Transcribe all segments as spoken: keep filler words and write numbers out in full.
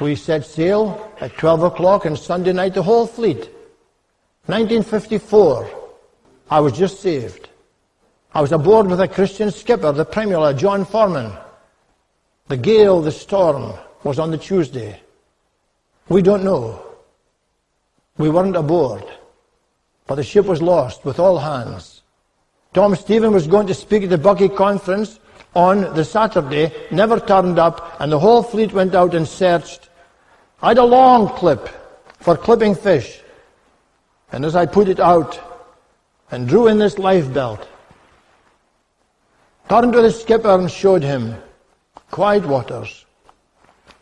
We set sail at twelve o'clock on Sunday night, the whole fleet. nineteen fifty-four, I was just saved. I was aboard with a Christian skipper, the Premier, John Foreman. The gale, the storm, was on the Tuesday. We don't know. We weren't aboard. But the ship was lost with all hands. Tom Stephen was going to speak at the Bucky Conference on the Saturday, never turned up, and the whole fleet went out and searched. I had a long clip for clipping fish, and as I put it out and drew in this lifebelt, turned to the skipper and showed him quiet waters.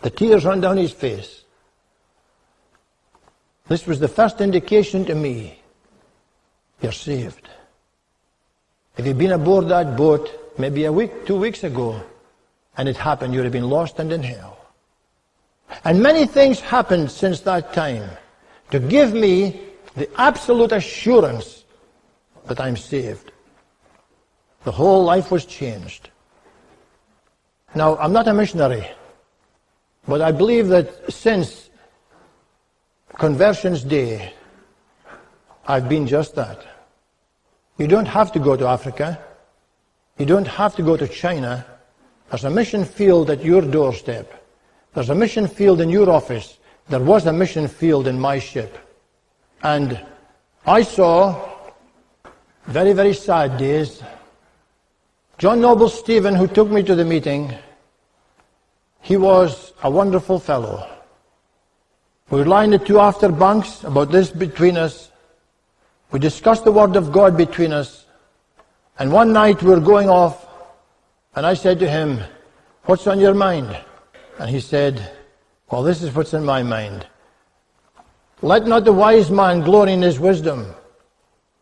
The tears ran down his face. This was the first indication to me, you're saved. If you'd been aboard that boat maybe a week, two weeks ago, and it happened, you'd have been lost and in hell. And many things happened since that time to give me the absolute assurance that I'm saved. The whole life was changed. Now, I'm not a missionary, but I believe that since Conversions Day, I've been just that. You don't have to go to Africa. You don't have to go to China. There's a mission field at your doorstep. There's a mission field in your office. There was a mission field in my ship. And I saw very, very sad days. John Noble Stephen, who took me to the meeting, he was a wonderful fellow. We were lying in the two after bunks, about this between us. We discussed the Word of God between us. And one night we were going off, and I said to him, what's on your mind? And he said, well, this is what's in my mind. Let not the wise man glory in his wisdom,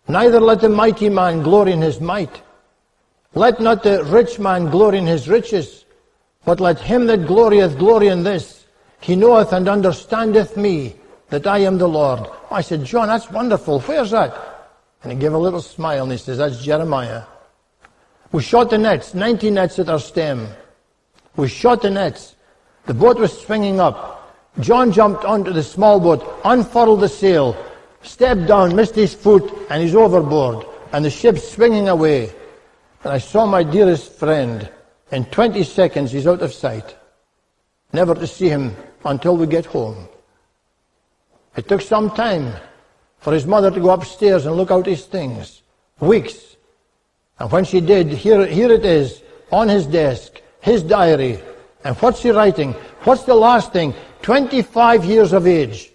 neither let the mighty man glory in his might. Let not the rich man glory in his riches, but let him that glorieth glory in this, he knoweth and understandeth me, that I am the Lord. I said, John, that's wonderful. Where's that? And he gave a little smile and he says, that's Jeremiah. We shot the nets, ninety nets at our stem. We shot the nets. The boat was swinging up. John jumped onto the small boat, unfurled the sail, stepped down, missed his foot, and he's overboard. And the ship's swinging away. And I saw my dearest friend. In twenty seconds, he's out of sight. Never to see him until we get home. It took some time for his mother to go upstairs and look out his things. Weeks. And when she did, here, here it is, on his desk, his diary. And what's he writing? What's the last thing? twenty-five years of age.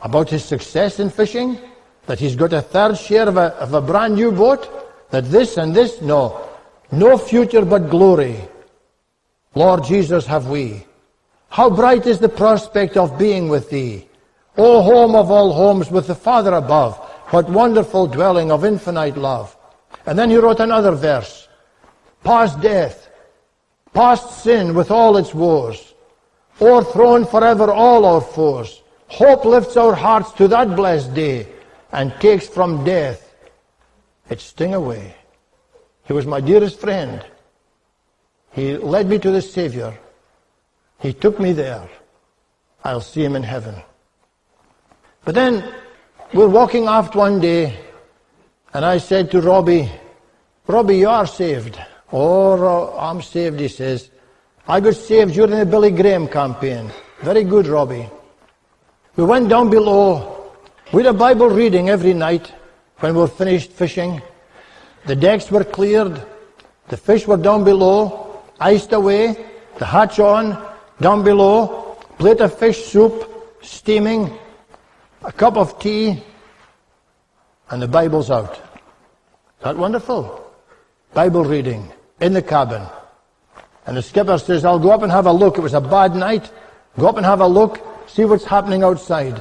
About his success in fishing? That he's got a third share of a, of a brand new boat? That this and this? No. No future but glory. Lord Jesus, have we. How bright is the prospect of being with thee. O home of all homes with the Father above, what wonderful dwelling of infinite love. And then he wrote another verse. Past death, past sin with all its woes, o'erthrown forever all our foes, hope lifts our hearts to that blessed day, and takes from death its sting away. He was my dearest friend. He led me to the Savior. He took me there. I'll see him in heaven. But then, we're walking aft one day, and I said to Robbie, Robbie, you are saved. Oh, I'm saved, he says. I got saved during the Billy Graham campaign. Very good, Robbie. We went down below. We had a Bible reading every night when we were finished fishing. The decks were cleared. The fish were down below, iced away, the hatch on, down below, plate of fish soup, steaming, a cup of tea, and the Bible's out. Isn't that wonderful? Bible reading in the cabin. And the skipper says, I'll go up and have a look. It was a bad night. Go up and have a look. See what's happening outside.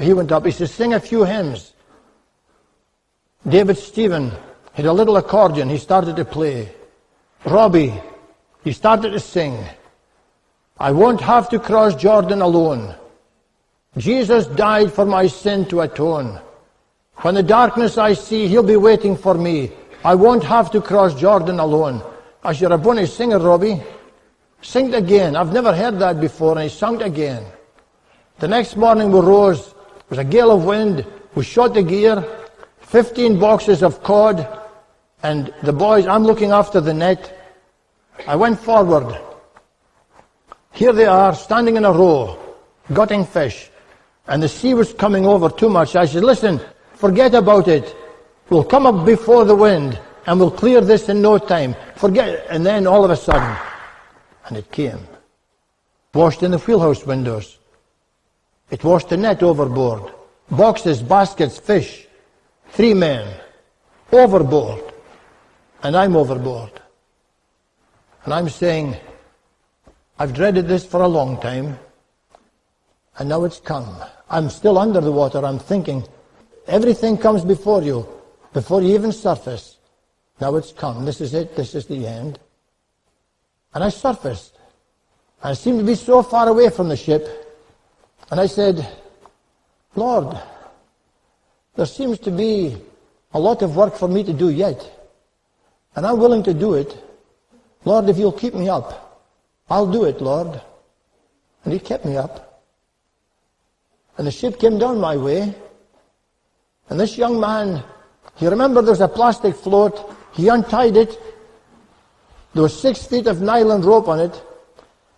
He went up. He says, sing a few hymns. David Stephen had a little accordion. He started to play. Robbie, he started to sing. I won't have to cross Jordan alone. Jesus died for my sin to atone. When the darkness I see, he'll be waiting for me. I won't have to cross Jordan alone. As you're a bonny singer, Robbie. Sing it again. I've never heard that before, and he sung it again. The next morning we rose. It was a gale of wind. We shot the gear, fifteen boxes of cod, and the boys, I'm looking after the net. I went forward. Here they are, standing in a row, gutting fish. And the sea was coming over too much. I said, listen, forget about it. We'll come up before the wind, and we'll clear this in no time. Forget it. And then all of a sudden, and it came. Washed in the wheelhouse windows. It washed the net overboard. Boxes, baskets, fish. Three men. Overboard. And I'm overboard. And I'm saying, I've dreaded this for a long time. And now it's come. I'm still under the water. I'm thinking, everything comes before you, before you even surface. Now it's come. This is it. This is the end. And I surfaced. I seemed to be so far away from the ship. And I said, Lord, there seems to be a lot of work for me to do yet. And I'm willing to do it. Lord, if you'll keep me up, I'll do it, Lord. And he kept me up. And the ship came down my way. And this young man, he remembered there was a plastic float. He untied it. There was six feet of nylon rope on it.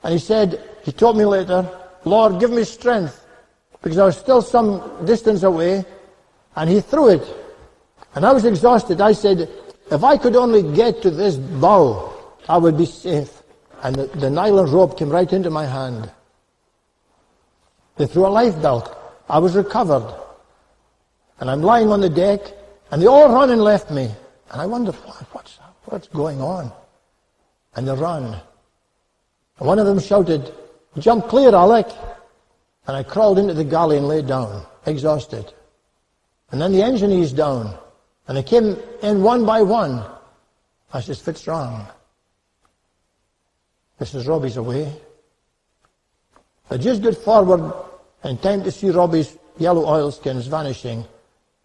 And he said, he told me later, Lord, give me strength. Because I was still some distance away. And he threw it. And I was exhausted. I said, if I could only get to this bow, I would be safe. And the, the nylon rope came right into my hand. They threw a life belt. I was recovered. And I'm lying on the deck, and they all run and left me. And I wonder, what, what's, what's going on? And they run. And one of them shouted, jump clear, Alec. And I crawled into the galley and lay down, exhausted. And then the engineers down. And they came in one by one. I says, Fitz wrong. Missus Robbie's away. I just got forward in time to see Robbie's yellow oilskins vanishing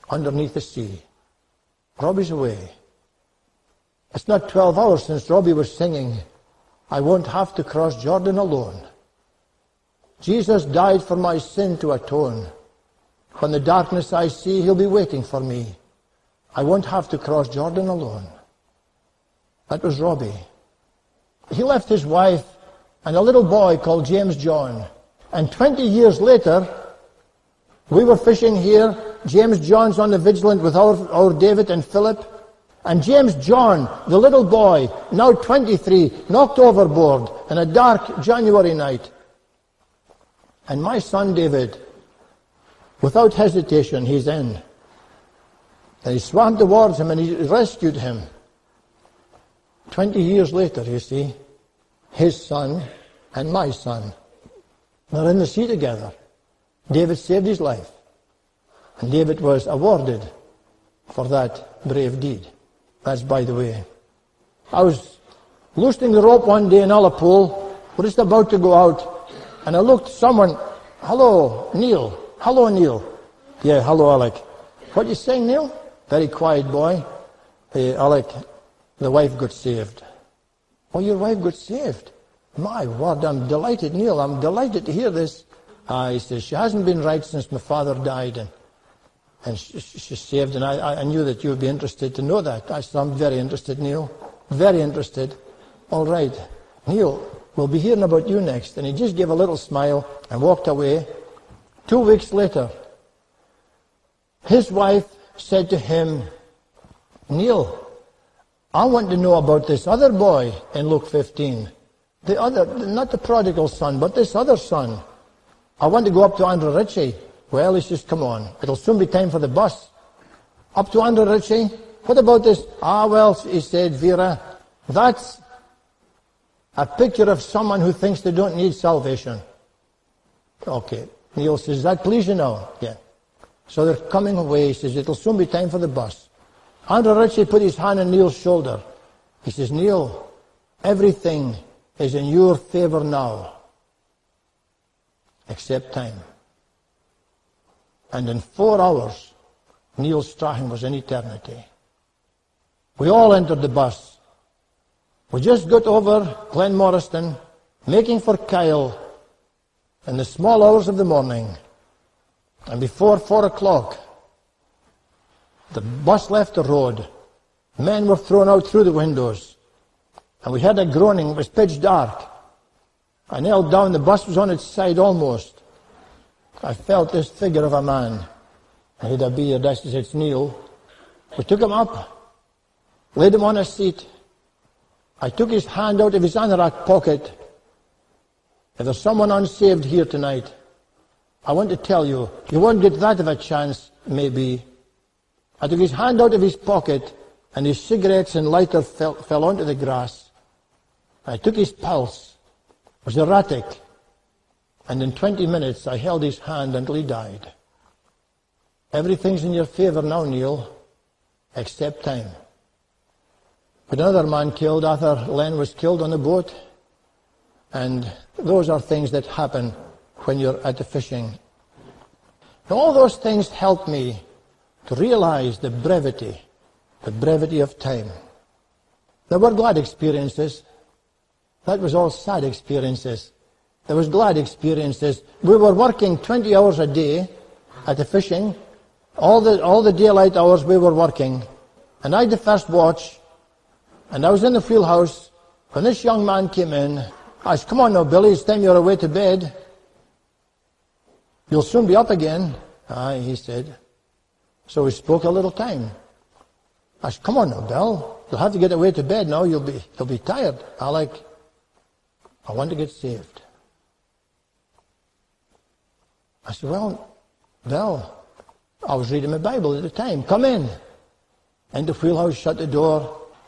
underneath the sea. Robbie's away. It's not twelve hours since Robbie was singing, I won't have to cross Jordan alone. Jesus died for my sin to atone. When the darkness I see, he'll be waiting for me. I won't have to cross Jordan alone. That was Robbie. He left his wife and a little boy called James John. And twenty years later, we were fishing here. James John's on the Vigilant with our, our David and Philip. And James John, the little boy, now twenty-three, knocked overboard on a dark January night. And my son David, without hesitation, he's in. And he swam towards him and he rescued him. Twenty years later, you see, his son and my son. They're in the sea together. David saved his life. And David was awarded for that brave deed. That's by the way. I was loosening the rope one day in Allapool. We're just about to go out. And I looked someone, hello, Neil. Hello, Neil. Yeah, hello, Alec. What you saying, Neil? Very quiet boy. Hey, Alec, the wife got saved. Oh, your wife got saved. My word, I'm delighted, Neil. I'm delighted to hear this. Uh, he says, she hasn't been right since my father died. And, and she, she's saved. And I, I knew that you would be interested to know that. I said, I'm very interested, Neil. Very interested. All right. Neil, we'll be hearing about you next. And he just gave a little smile and walked away. Two weeks later, his wife said to him, Neil, I want to know about this other boy in Luke fifteen. The other, not the prodigal son, but this other son. I want to go up to Andrew Ritchie. Well, he says, come on. It'll soon be time for the bus. Up to Andrew Ritchie? What about this? Ah, well, he said, Vera, that's a picture of someone who thinks they don't need salvation. Okay. Neil says, that please you know? Yeah. So they're coming away. He says, it'll soon be time for the bus. Andrew Ritchie put his hand on Neil's shoulder. He says, Neil, everything is in your favor now, except time. And in four hours, Neil Strachan was in eternity. We all entered the bus. We just got over Glenmoriston, making for Kyle in the small hours of the morning, and before four o'clock, the bus left the road, men were thrown out through the windows, and we heard a groaning. It was pitch dark. I knelt down, the bus was on its side almost. I felt this figure of a man, and he had a beard. I said, "It's Neil." We took him up, laid him on a seat. I took his hand out of his anorak pocket. If there's someone unsaved here tonight, I want to tell you, you won't get that of a chance, maybe. I took his hand out of his pocket, and his cigarettes and lighter fell, fell onto the grass. I took his pulse. It was erratic. And in twenty minutes, I held his hand until he died. Everything's in your favor now, Neil, except time. But another man killed, Arthur Len, was killed on the boat. And those are things that happen when you're at the fishing. Now, all those things helped me to realize the brevity, the brevity of time. There were glad experiences. That was all sad experiences. There was glad experiences. We were working twenty hours a day at the fishing. All the, all the daylight hours we were working. And I had the first watch. And I was in the field house when this young man came in. I said, "Come on now, Billy, it's time you're away to bed. You'll soon be up again." "Aye," he said. So we spoke a little time. I said, "Come on now, Bill, you'll have to get away to bed now, you'll be, you'll be tired." Alec, I want to get saved. I said, "Well, Bill," I was reading my Bible at the time, "come in." In the wheelhouse, shut the door,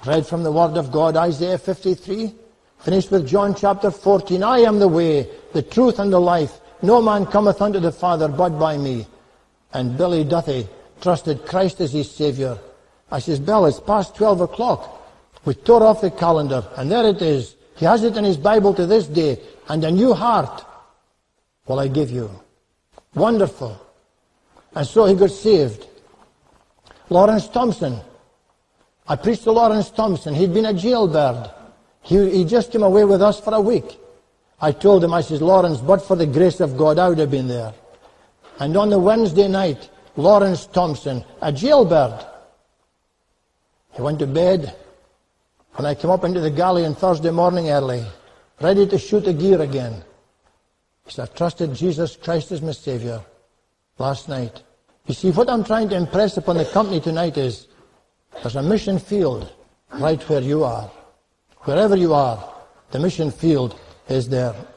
read from the Word of God, Isaiah fifty-three, finished with John chapter fourteen, "I am the way, the truth and the life. No man cometh unto the Father but by me." And Billy Duthie trusted Christ as his Savior. I says, "Bill, it's past twelve o'clock. We tore off the calendar, and there it is. He has it in his Bible to this day. And a new heart will I give you." Wonderful. And so he got saved. Lawrence Thompson. I preached to Lawrence Thompson. He'd been a jailbird. He, he just came away with us for a week. I told him, I says, "Lawrence, but for the grace of God, I would have been there." And on the Wednesday night, Lawrence Thompson, a jailbird, he went to bed. When I came up into the galley on Thursday morning early, ready to shoot a gear again, he said, "I trusted Jesus Christ as my Savior last night." You see, what I'm trying to impress upon the company tonight is there's a mission field right where you are. Wherever you are, the mission field is there.